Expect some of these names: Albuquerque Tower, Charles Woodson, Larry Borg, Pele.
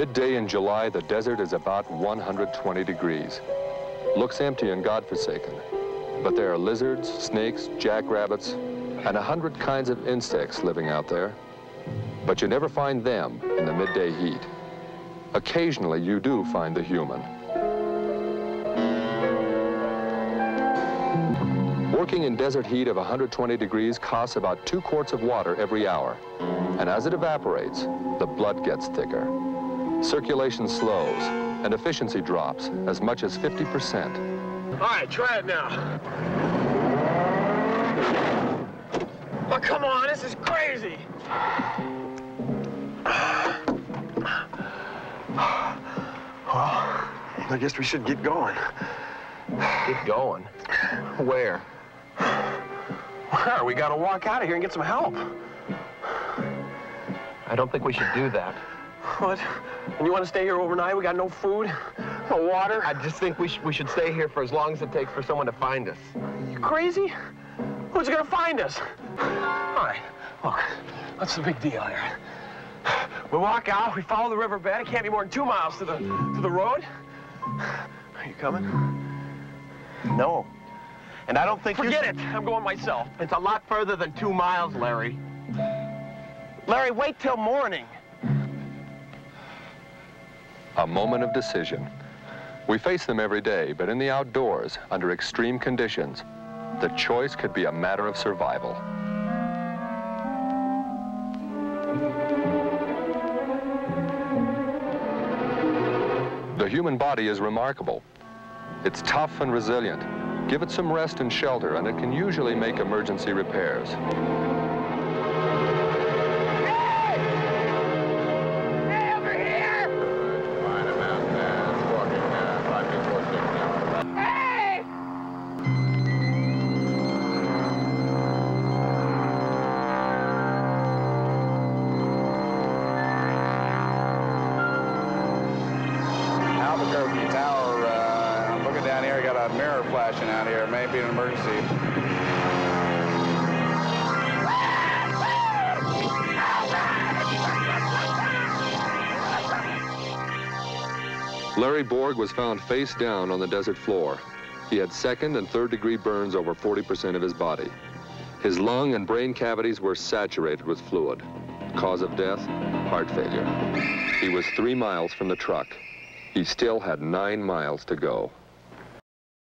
midday in July, the desert is about 120 degrees. Looks empty and godforsaken, but there are lizards, snakes, jackrabbits, and 100 kinds of insects living out there. But you never find them in the midday heat. Occasionally, you do find the human. Working in desert heat of 120 degrees costs about 2 quarts of water every hour. And as it evaporates, the blood gets thicker. Circulation slows, and efficiency drops as much as 50%. All right, try it now. Oh, come on, this is crazy. Well, I guess we should get going. Get going? Where? Where? We gotta walk out of here and get some help. I don't think we should do that. What? And you want to stay here overnight? We got no food, no water. I just think we should stay here for as long as it takes for someone to find us. You crazy? Who's gonna find us? All right, look, what's the big deal here? We walk out, we follow the riverbed. It can't be more than 2 miles to the road. Are you coming? No. And I don't think Forget it. I'm going myself. It's a lot further than 2 miles, Larry. Larry, wait till morning. A moment of decision. We face them every day, but in the outdoors, under extreme conditions, the choice could be a matter of survival. The human body is remarkable. It's tough and resilient. Give it some rest and shelter, and it can usually make emergency repairs. Albuquerque Tower, I'm looking down here, got a mirror flashing out here. It may be an emergency. Larry Borg was found face down on the desert floor. He had second and third degree burns over 40% of his body. His lung and brain cavities were saturated with fluid. Cause of death, heart failure. He was 3 miles from the truck. He still had 9 miles to go.